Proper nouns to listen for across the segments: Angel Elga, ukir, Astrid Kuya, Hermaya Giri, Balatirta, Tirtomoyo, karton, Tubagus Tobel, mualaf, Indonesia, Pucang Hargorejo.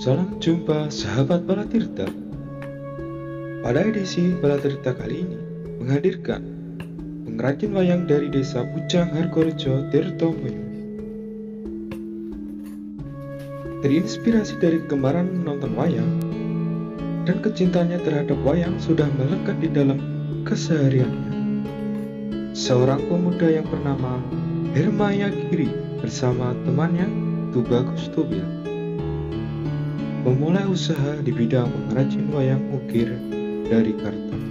Salam jumpa sahabat Balatirta. Pada edisi Balatirta kali ini menghadirkan pengrajin wayang dari desa Pucang Hargorejo, Tirtomoyo. Terinspirasi dari kegemaran menonton wayang dan kecintaannya terhadap wayang sudah melekat di dalam kesehariannya. Seorang pemuda yang bernama Hermaya Giri bersama temannya Tubagus Tobel memulai usaha di bidang pengrajin wayang ukir dari karton.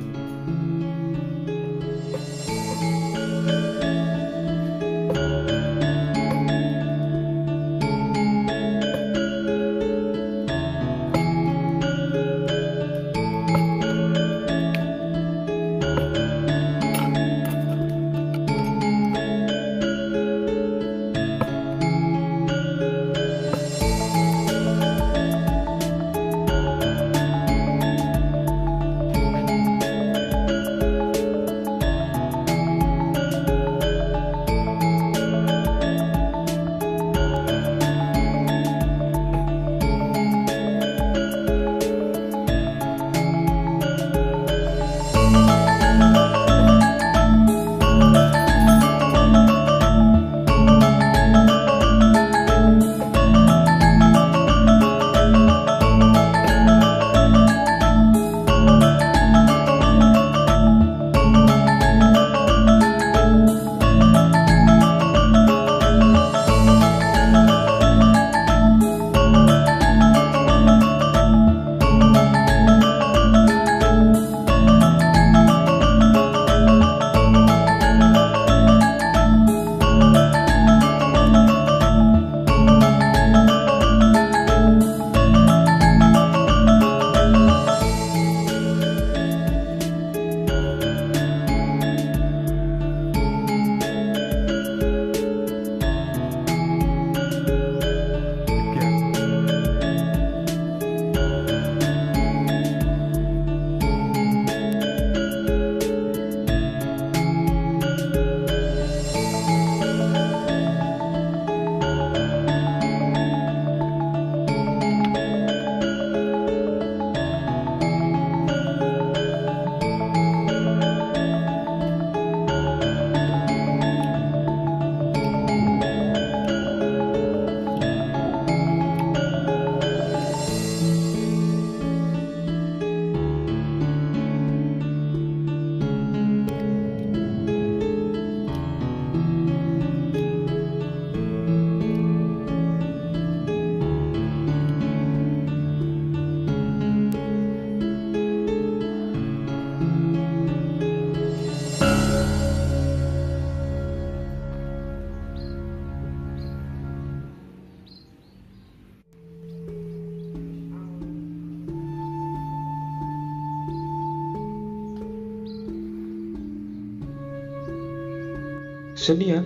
Kesenian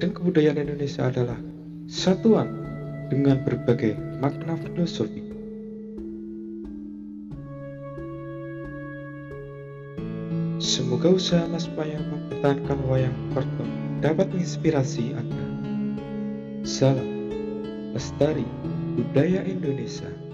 dan kebudayaan Indonesia adalah satuan dengan berbagai makna filosofi. Semoga usaha Mas Maya mempertahankan wayang karton dapat menginspirasi Anda. Salam lestari budaya Indonesia.